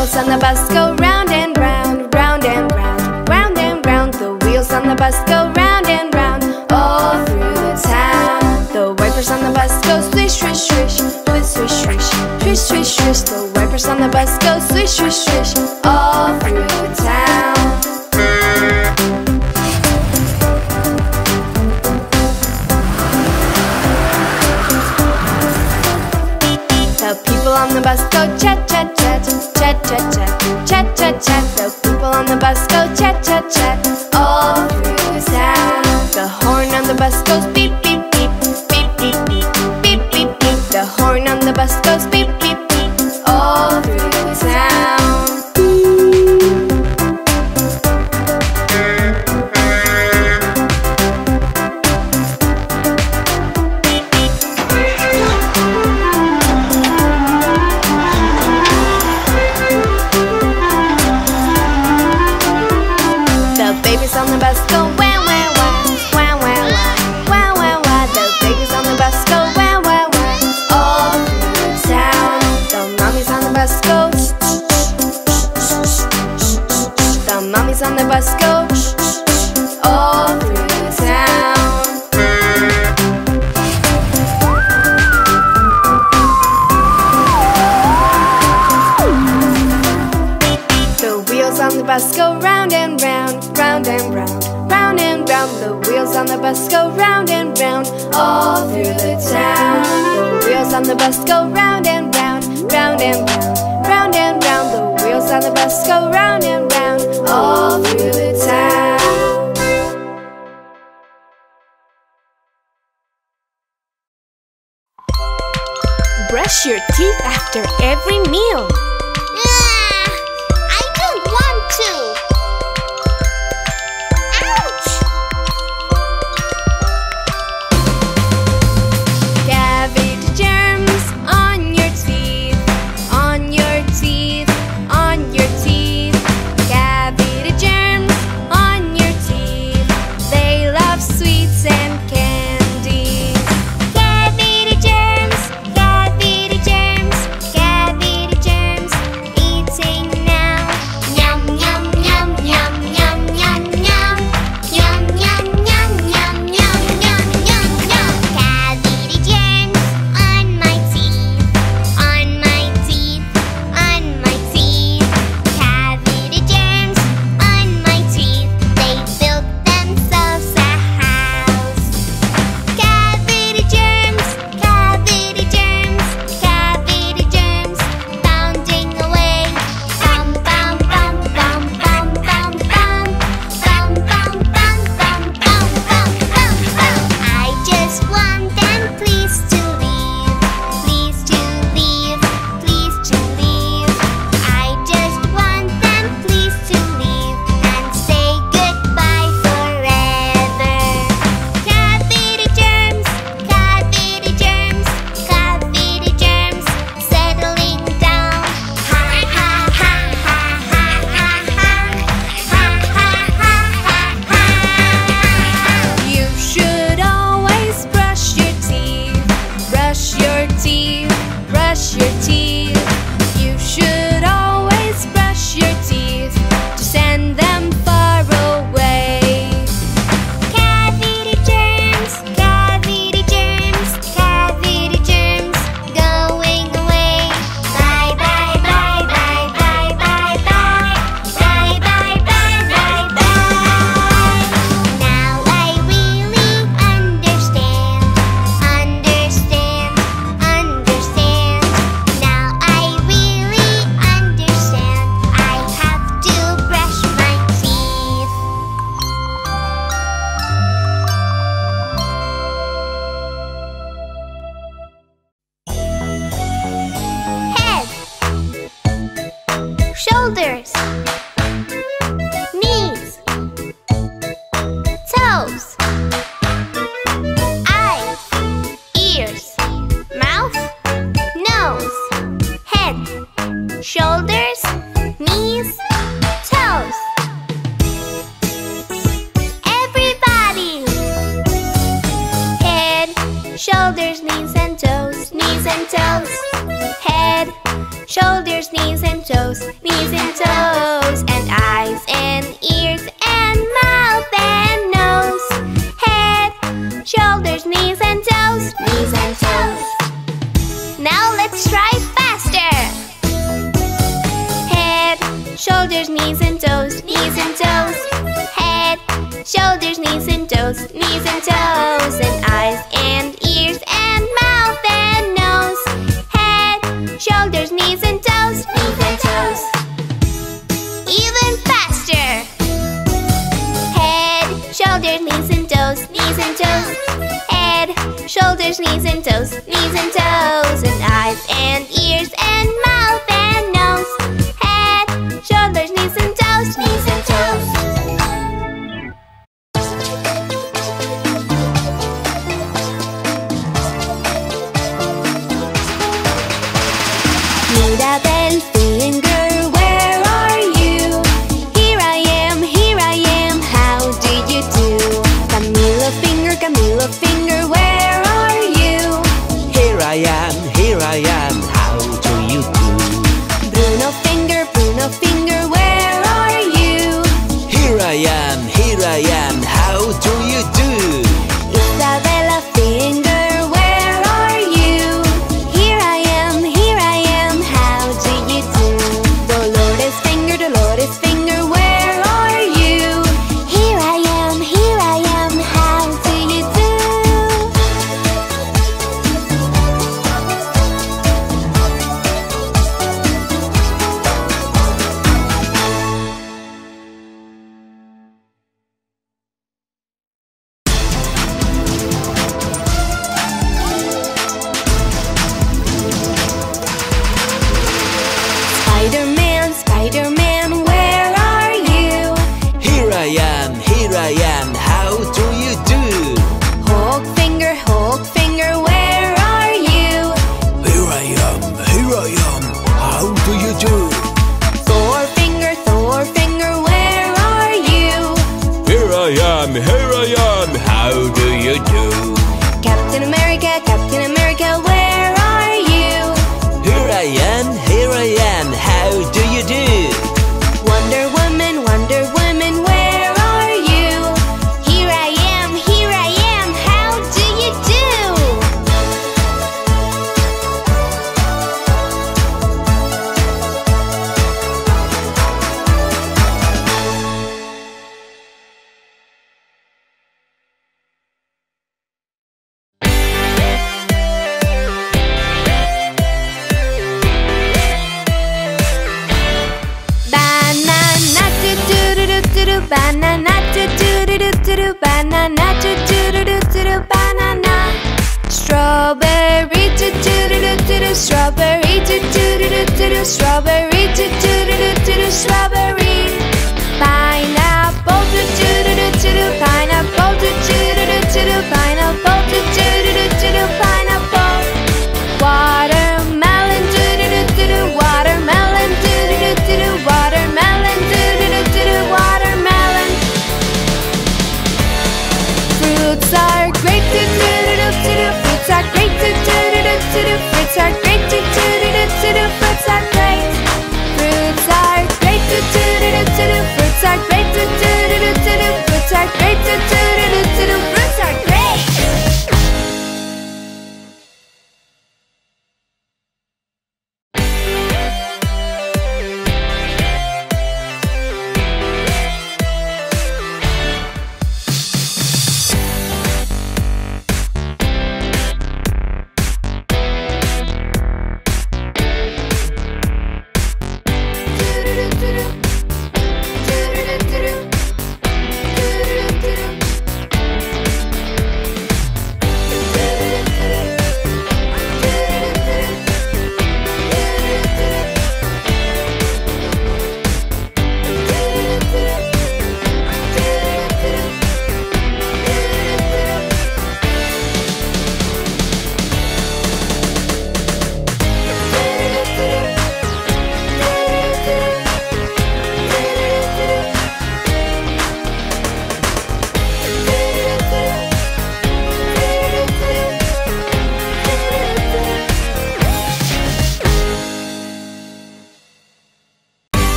wheels on the bus go round and round, round and round, round and round. The wheels on the bus go round and round, all through the town. The wipers on the bus go swish, swish, swish, swish, swish, swish, swish, swish, swish. The wipers on the bus go swish, swish, swish, all through the town. On the bus go chat chat chat chat chat chat chat chat chat. The people on the bus go chat chat chat all through the town. The horn on the bus goes beep beep beep beep beep beep beep beep beep. The horn on the bus goes beep beep beep all through the town. Brush your teeth after every meal. I don't want to. Ouch! Cabbage germs on your teeth, on your teeth, on your teeth. Cabbage germs on your teeth. They love sweets and candy. Shoulders, knees, and toes. nose, knees and toes, and eyes and ears and mouth and nose, head, shoulders, knees and toes, knees and toes. Now let's try faster. Head, shoulders, knees and toes, knees and toes. Head, shoulders, knees and toes, and eyes and ears and mouth and nose, head, shoulders, knees and toes. Even faster. Head, shoulders, knees and toes, knees and toes. Head, shoulders, knees and toes, and eyes and ears and mouth and nose, head, shoulders, knees and toes. Strawberry, strawberry.